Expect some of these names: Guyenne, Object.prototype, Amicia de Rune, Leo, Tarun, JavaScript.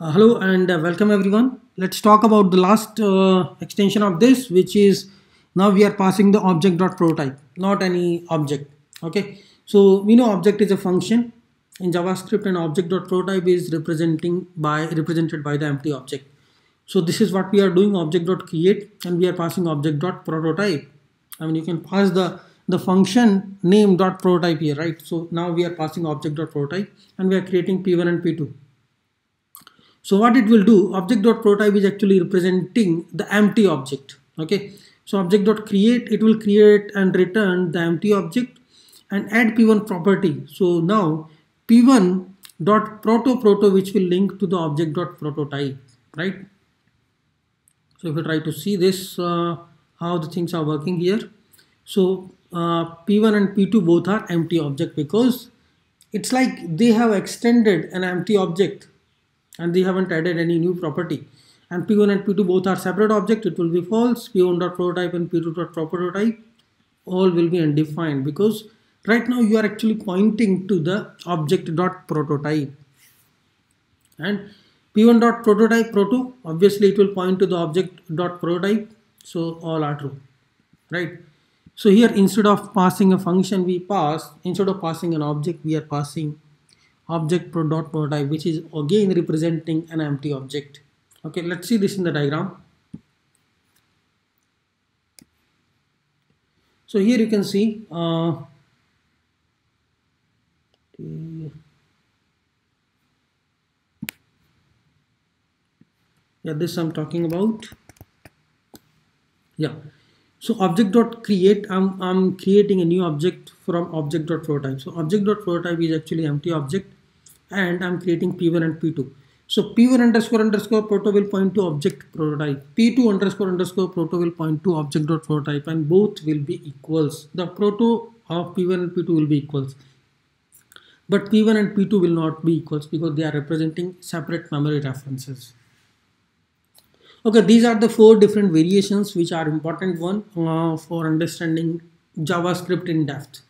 Hello and welcome everyone. Let's talk about the last extension of this, which is now we are passing the object.prototype, not any object. Okay, so we know object is a function in JavaScript and object.prototype is represented by the empty object. So this is what we are doing, object.create, and we are passing object.prototype. I mean, you can pass the function name dot prototype here, right? So now we are passing object.prototype and we are creating p1 and p2. So what it will do, object.prototype is actually representing the empty object. Okay, so object.create, it will create and return the empty object and add p1 property. So now p1.proto, which will link to the object.prototype, right? So if you try to see this, how the things are working here. So p1 and p2 both are empty object because it's like they have extended an empty object and they haven't added any new property, and p1 and p2 both are separate object, it will be false. p1.prototype and p2.prototype all will be undefined because right now you are actually pointing to the object.prototype, and p1.prototype proto, obviously it will point to the object.prototype, so all are true, right? So here instead of passing an object, we are passing object.prototype, which is again representing an empty object. Okay, let's see this in the diagram. So here you can see this I'm talking about. Yeah, so object.create, I'm creating a new object from object.prototype. So object.prototype is actually empty object, and I'm creating p1 and p2. So p1 __ proto will point to object prototype, p2 __ proto will point to object.prototype, and both will be equals. The proto of p1 and p2 will be equals, but p1 and p2 will not be equals because they are representing separate memory references. Okay, these are the four different variations which are important for understanding JavaScript in depth.